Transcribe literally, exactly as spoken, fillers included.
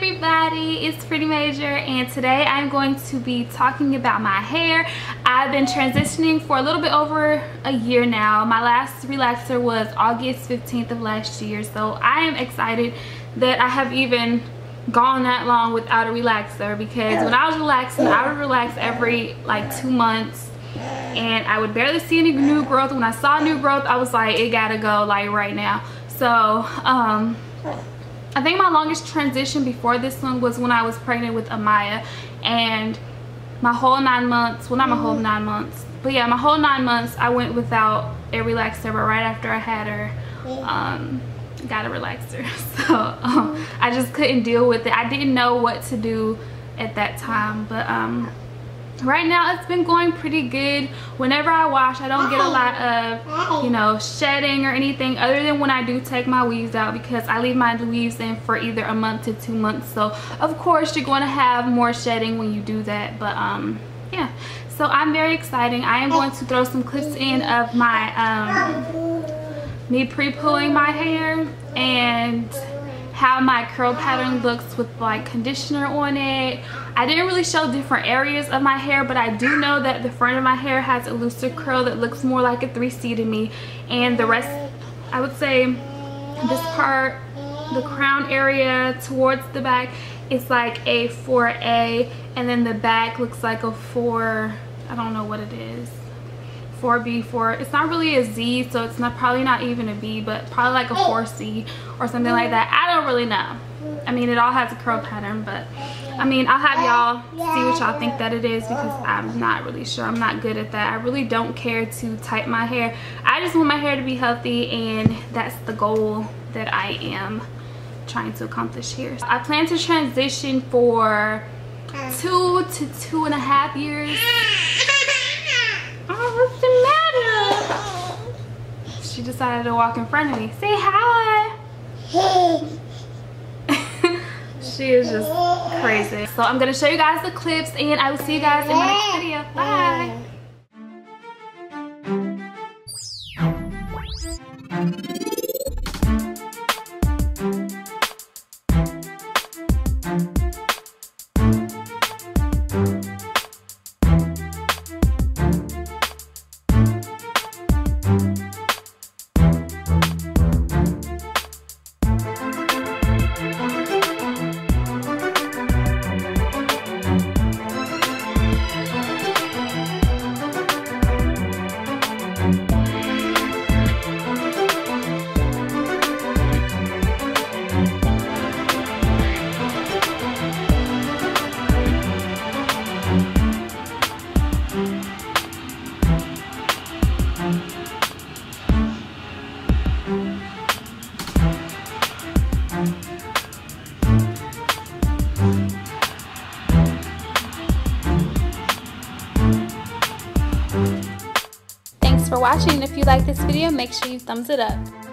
everybody, it's Pretty Major, and today I'm going to be talking about my hair. I've been transitioning for a little bit over a year now. My last relaxer was August fifteenth of last year, so I am excited that I have even gone that long without a relaxer, because when I was relaxing, I would relax every like two months and I would barely see any new growth. When I saw new growth, I was like, it gotta go, like right now. So um I think my longest transition before this one was when I was pregnant with Amaya, and my whole nine months, well, not my whole nine months, but yeah, my whole nine months I went without a relaxer. But right after I had her, um got a relaxer. So um, I just couldn't deal with it. I didn't know what to do at that time, but um right now it's been going pretty good. Whenever I wash, I don't get a lot of, you know, shedding or anything, other than when I do take my weaves out, because I leave my weaves in for either a month to two months. So of course you're going to have more shedding when you do that, but um yeah, so I'm very excited. I am going to throw some clips in of my um me pre-pulling my hair and how my curl pattern looks with like conditioner on it. I didn't really show different areas of my hair, but I do know that the front of my hair has a looser curl that looks more like a three C to me, and the rest, I would say this part, the crown area towards the back, is like a four A, and then the back looks like a four, I don't know what it is, four B, four, it's not really a Z, so it's not probably not even a B, but probably like a four C or something like that. I don't really know. I mean, it all has a curl pattern, but I mean, I'll have y'all see what y'all think that it is, because I'm not really sure. I'm not good at that. I really don't care to tighten my hair. I just want my hair to be healthy, and that's the goal that I am trying to accomplish here. I plan to transition for two to two and a half years. Oh, what's the matter? She decided to walk in front of me. Say hi. She is just crazy. So I'm going to show you guys the clips, and I will see you guys in my next video. Bye. Thanks for watching, and if you like this video, make sure you thumbs it up.